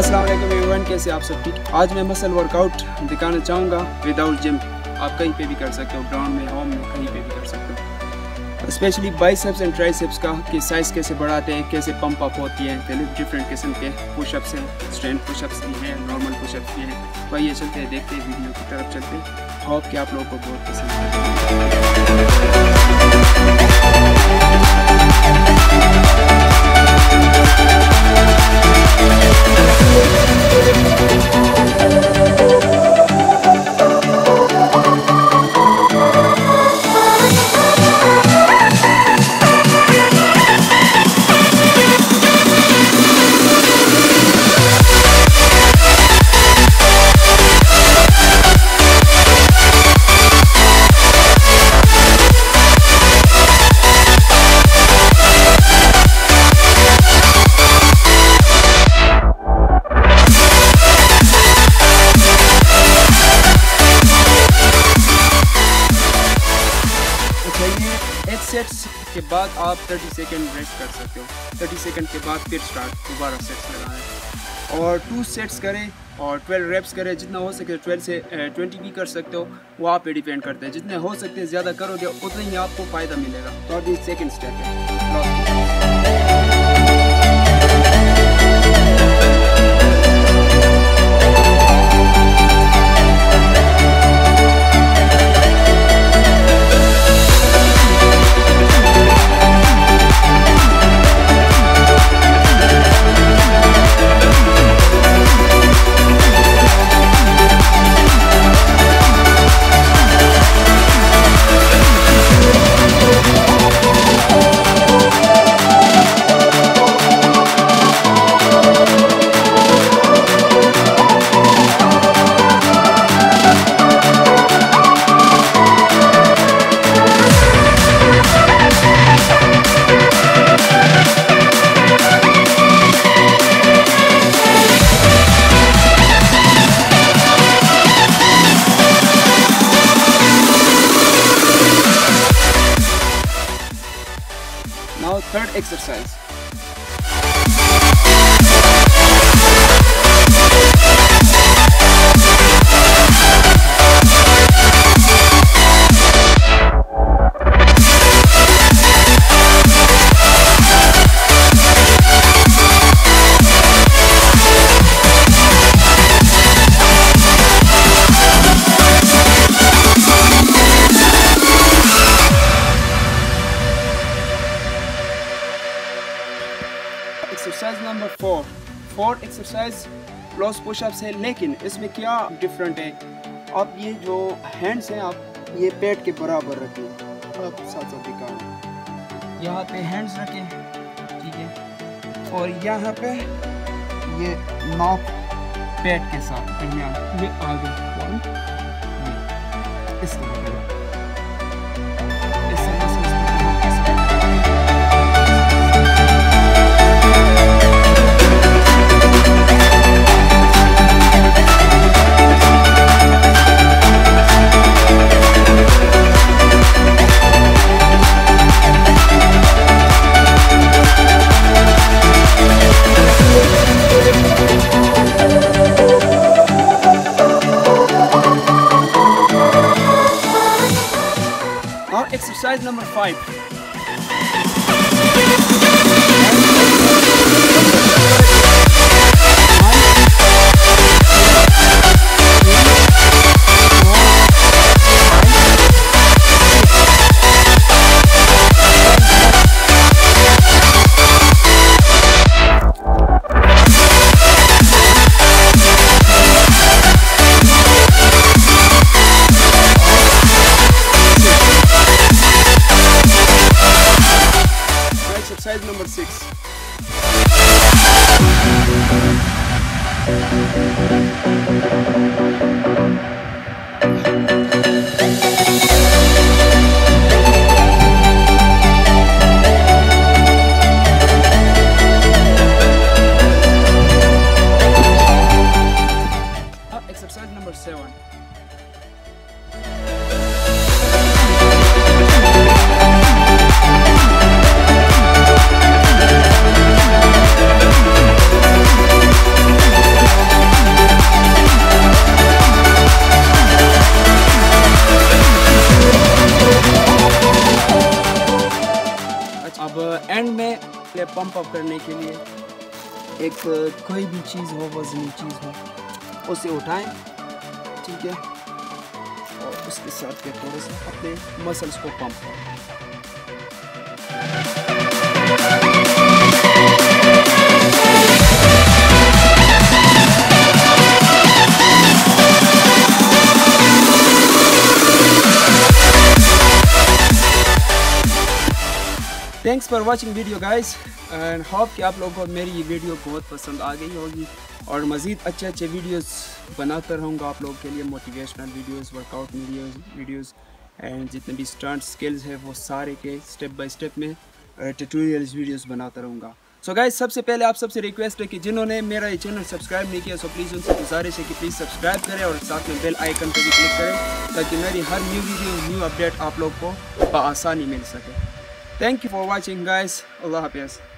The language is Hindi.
अस्सलाम वालेकुम एवरीवन, कैसे आप सब ठीक। आज मैं मसल वर्कआउट दिखाना चाहूँगा विदाउट जिम। आप कहीं पे भी कर सकते हो, ग्राउंड में, होम में, कहीं पे भी कर सकते हो। स्पेशली बाइसेप्स एंड ट्राइसेप्स का कि साइज़ कैसे बढ़ाते हैं, कैसे पंप अप होती है। डिफरेंट किस्म के पुशअप्स हैं, स्ट्रेंथ पुशअप्स भी हैं, नॉर्मल पुशअप्स भी हैं। वही चलते हैं, देखते हैं, वीडियो की तरफ चलते हैं। होप कि आप लोगों को बहुत पसंद है। सेट्स के बाद आप 30 सेकंड रेस्ट कर सकते हो। 30 सेकंड के बाद फिर स्टार्ट, दोबारा सेट्स लगाएं और 2 सेट्स करें और 12 रेप्स करें। जितना हो सके 12 से 20 भी कर सकते हो, वो आप पे डिपेंड करते हैं। जितने हो सकते हैं ज़्यादा करोगे उतना ही आपको फ़ायदा मिलेगा। तो ये सेकंड स्टेप है। Now third exercise. Exercise number 4। 4 exercise plus pushups है, लेकिन इसमें क्या डिफरेंट है। आप ये जो हैंड्स हैं, आप ये पेट के बराबर रखें। आप साथ साथ दिखाओ, यहाँ पे हैंड्स रखें, ठीक है, और यहाँ पे ये नाक पेट के साथ दरमियान में आगे इस तरह। Exercise number 5. Exercise number 6. Pump up करने के लिए एक कोई भी चीज़ हो, वजनी चीज़ हो, उसे उठाएं, ठीक है, और उसके साथ के थोड़े से अपने मसल्स को पंप करें। Thanks for watching video guys and hope कि आप लोगों को मेरी ये वीडियो बहुत पसंद आ गई होगी और मज़ीद अच्छे अच्छे वीडियोस बनाता रहूँगा आप लोगों के लिए, motivational videos, workout videos and जितने भी स्टंट स्किल्स है वो सारे के स्टेप बाय स्टेप में ट्यूटोरियल्स वीडियोस बनाता रहूँगा। सो गाइज़ सबसे पहले आप सबसे रिक्वेस्ट है कि जिन्होंने मेरा ये चैनल सब्सक्राइब नहीं किया सो प्लीज़ उनसे गुजारिश है कि प्लीज़ सब्सक्राइब करें और साथ में बेल आइकन पर भी क्लिक करें ताकि मेरी हर न्यू वीडियो, न्यू अपडेट आप लोग को बआसानी मिल सके। Thank you for watching guys. Allah Hafiz.